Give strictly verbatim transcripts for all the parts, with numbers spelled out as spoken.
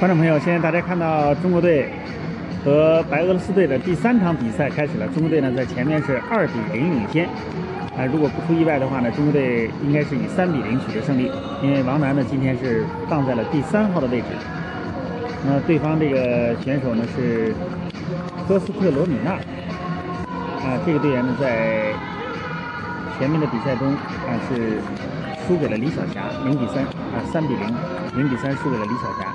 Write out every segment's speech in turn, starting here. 观众朋友，现在大家看到中国队和白俄罗斯队的第三场比赛开始了。中国队呢在前面是二比零领先，啊、呃，如果不出意外的话呢，中国队应该是以三比零取得胜利，因为王楠呢今天是放在了第三号的位置。那对方这个选手呢是科斯特罗米纳，啊、呃，这个队员呢在前面的比赛中啊、呃、是输给了李晓霞，零比三啊，三比零，零比三输给了李晓霞。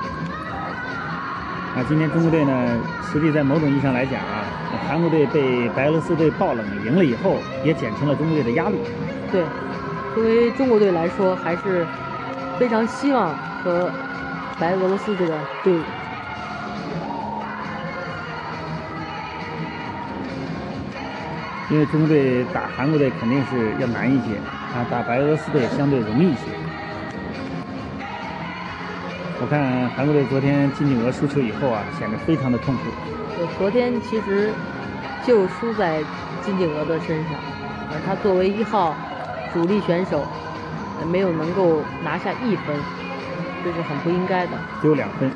啊，今天中国队呢，实际在某种意义上来讲啊，韩国队被白俄罗斯队爆冷赢了以后，也减轻了中国队的压力。对，作为中国队来说，还是非常希望和白俄罗斯这个队伍。因为中国队打韩国队肯定是要难一些啊，打白俄罗斯队相对容易一些。 我看韩国队昨天金靖娥输球以后啊，显得非常的痛苦。对，昨天其实就输在金靖娥的身上，而她作为一号主力选手，没有能够拿下一分，这是很不应该的。丢两分，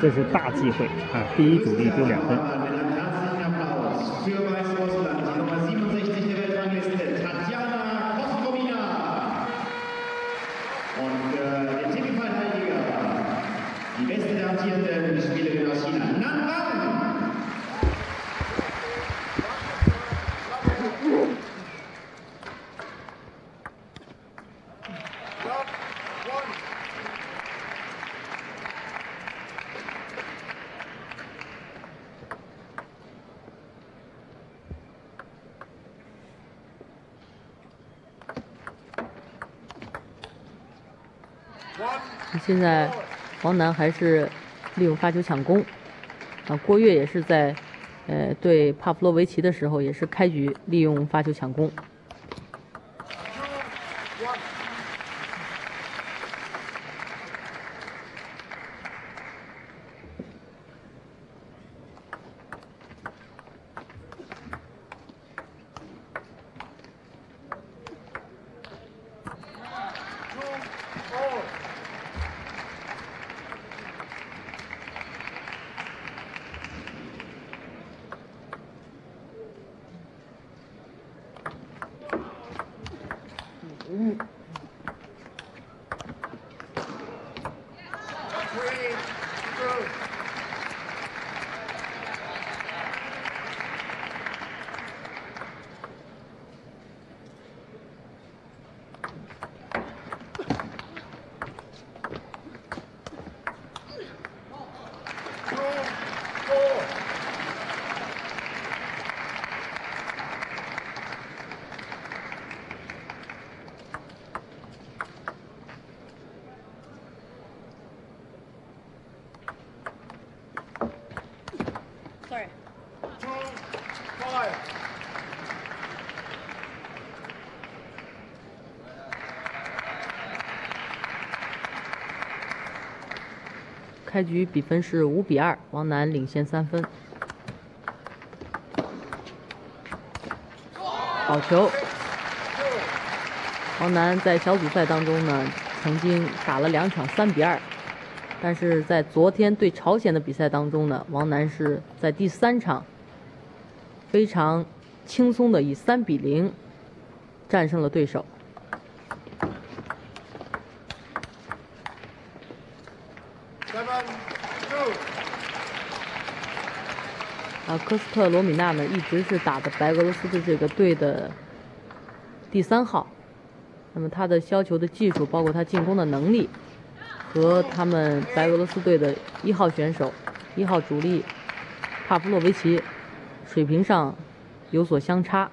这是大忌讳啊！第一主力丢两分。现在王楠还是利用发球抢攻，啊，郭跃也是在，呃，对帕夫洛维奇的时候也是开局利用发球抢攻。开局比分是五比二，王楠领先三分。好球！王楠在小组赛当中呢，曾经打了两场三比二，但是在昨天对朝鲜的比赛当中呢，王楠是在第三场非常轻松的以三比零战胜了对手。 啊，科斯特罗米纳呢，一直是打的白俄罗斯的这个队的第三号。那么他的削球的技术，包括他进攻的能力，和他们白俄罗斯队的一号选手、一号主力帕夫洛维奇水平上有所相差。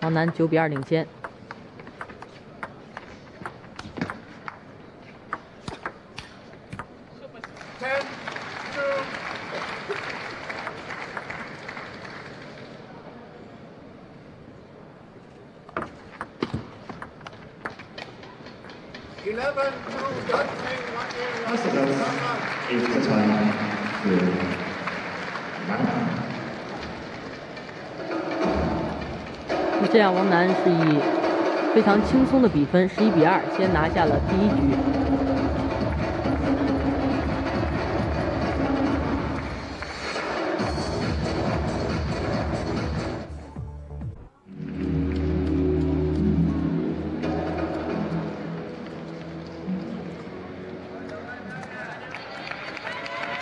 王楠九比二领先。 这样，王楠是以非常轻松的比分，十一比二，先拿下了第一局。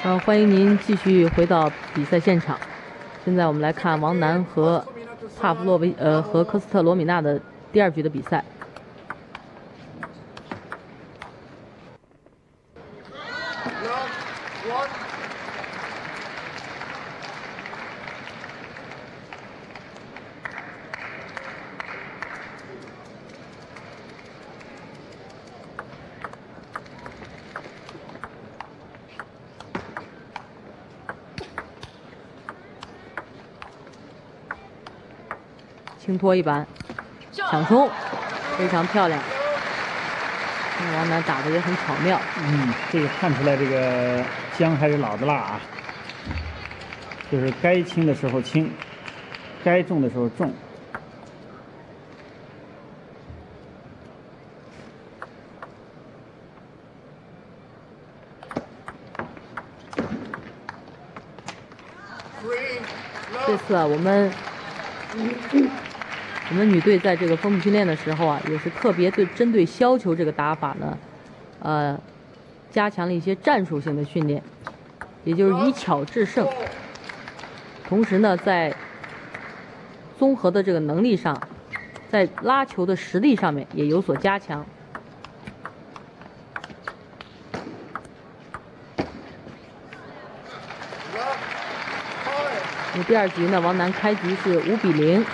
好、啊，欢迎您继续回到比赛现场。现在我们来看王楠和帕夫洛维呃和科斯特罗米纳的。 第二局的比赛，轻拖一板。 抢冲，非常漂亮。王楠打的也很巧妙。嗯，这个看出来这个姜还是老的辣啊，就是该轻的时候轻，该重的时候重。这次啊，我们。嗯 我们女队在这个封闭训练的时候啊，也是特别对针对削球这个打法呢，呃，加强了一些战术性的训练，也就是以巧制胜。同时呢，在综合的这个能力上，在拉球的实力上面也有所加强。那第二局呢，王楠开局是五比零。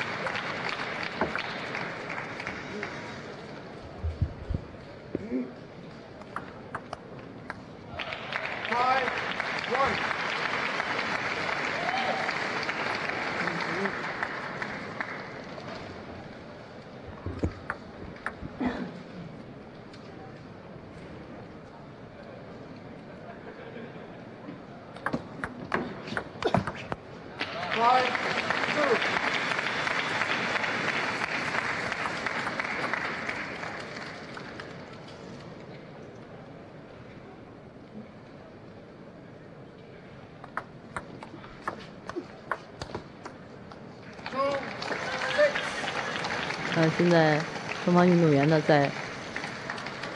呃，现在双方运动员呢，在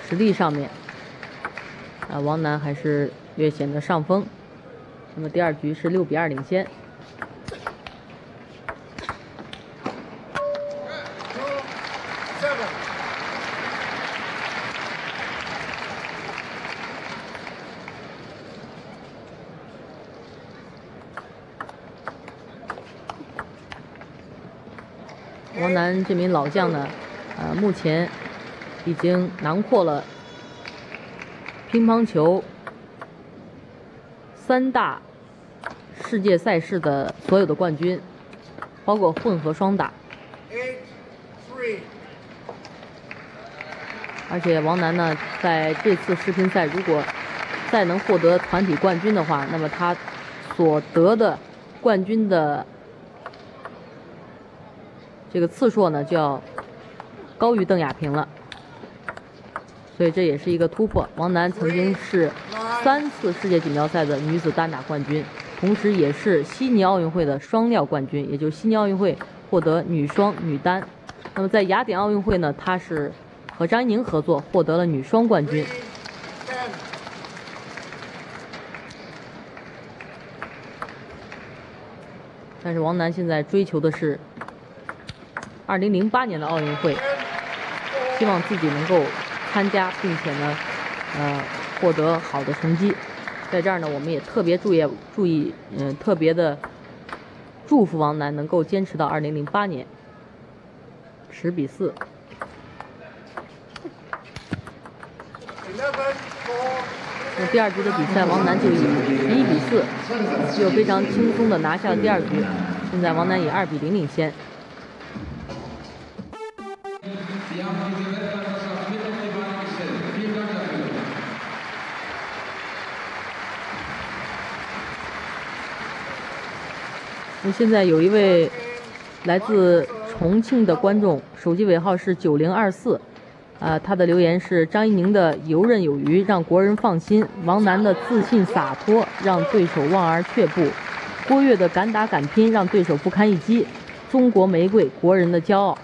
实力上面，啊、呃，王楠还是略显得上风。那么第二局是六比二领先。王楠这名老将呢，呃，目前已经囊括了乒乓球三大世界赛事的所有的冠军，包括混合双打。而且王楠呢，在这次世乒赛如果再能获得团体冠军的话，那么他所得的冠军的。 这个次数呢就要高于邓亚萍了，所以这也是一个突破。王楠曾经是三次世界锦标赛的女子单打冠军，同时也是悉尼奥运会的双料冠军，也就是悉尼奥运会获得女双、女单。那么在雅典奥运会呢，她是和张宁合作获得了女双冠军。 但是王楠现在追求的是。 二零零八年的奥运会，希望自己能够参加，并且呢，呃，获得好的成绩。在这儿呢，我们也特别注意注意，嗯、呃，特别的祝福王楠能够坚持到二零零八年。十比四。 那第二局的比赛，王楠就以十一比四，就非常轻松的拿下了第二局。现在王楠以二比零领先。 现在有一位来自重庆的观众，手机尾号是九零二四，啊，他的留言是张怡宁的游刃有余让国人放心，王楠的自信洒脱让对手望而却步，郭跃的敢打敢拼让对手不堪一击，中国玫瑰，国人的骄傲。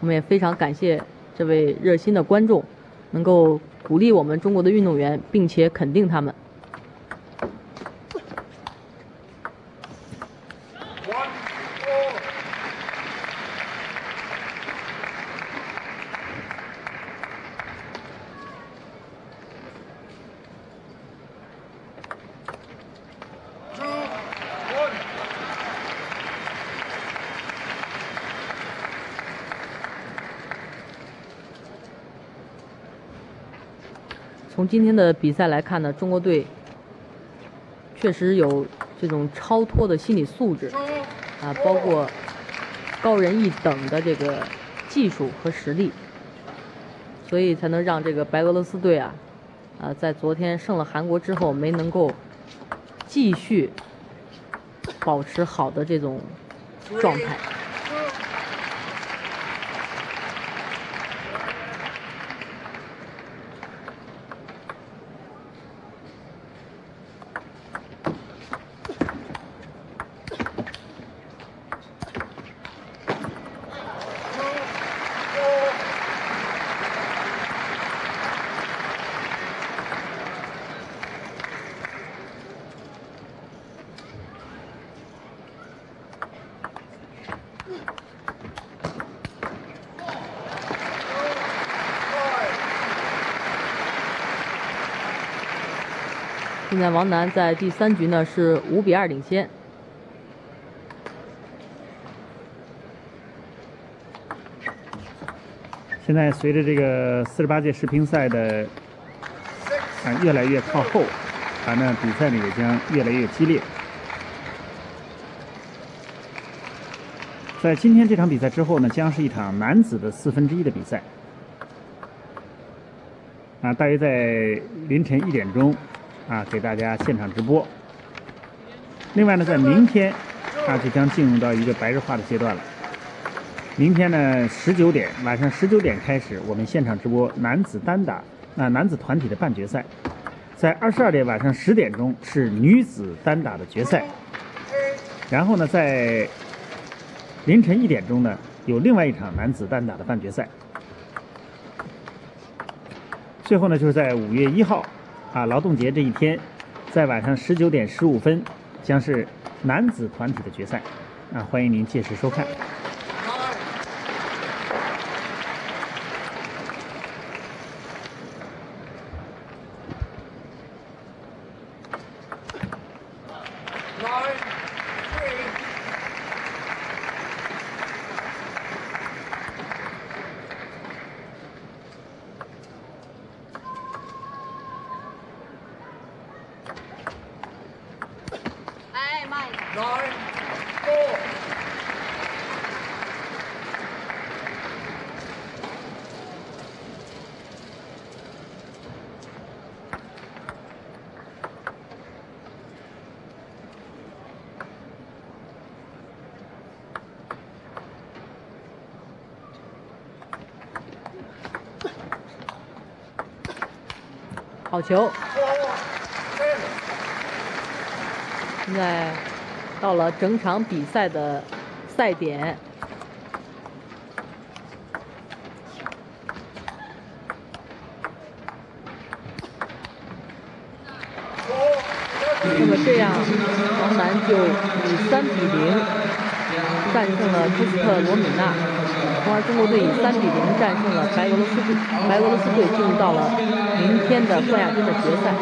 我们也非常感谢这位热心的观众，能够鼓励我们中国的运动员，并且肯定他们。 从今天的比赛来看呢，中国队确实有这种超脱的心理素质，啊，包括高人一等的这个技术和实力，所以才能让这个白俄罗斯队啊，啊，在昨天胜了韩国之后，没能够继续保持好的这种状态。 现在王楠在第三局呢是五比二领先。现在随着这个四十八届世乒赛的啊越来越靠后，啊那比赛呢也将越来越激烈。在今天这场比赛之后呢，将是一场男子的四分之一的比赛。啊，大约在凌晨一点钟。 啊，给大家现场直播。另外呢，在明天，啊，就将进入到一个白热化的阶段了。明天呢，十九点，晚上十九点开始，我们现场直播男子单打，啊，男子团体的半决赛。在二十二点晚上十点钟是女子单打的决赛。然后呢，在凌晨一点钟呢，有另外一场男子单打的半决赛。最后呢，就是在五月一号。 啊，劳动节这一天，在晚上十九点十五分，将是男子团体的决赛，啊，欢迎您届时收看。好球！现在到了整场比赛的赛点。那么这样，王楠就以三比零战胜了朱斯特罗米纳，从而中国队以三比零战胜了白俄罗斯队，白俄罗斯队进入到了。 明天的冠亚军的决赛。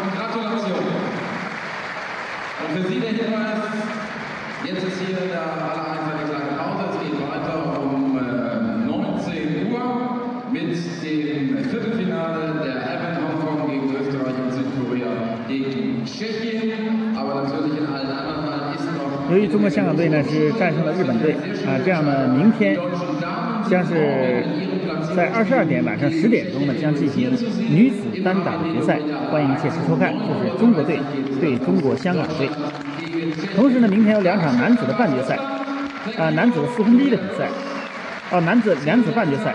由于中国香港队呢是战胜了日本队啊，这样呢，明天将是。 在二十二点晚上十点钟呢，将进行女子单打的决赛，欢迎届时收看。这是中国队对中国香港队。同时呢，明天有两场男子的半决赛，呃男子四分之一的比赛，呃男子男子半决赛。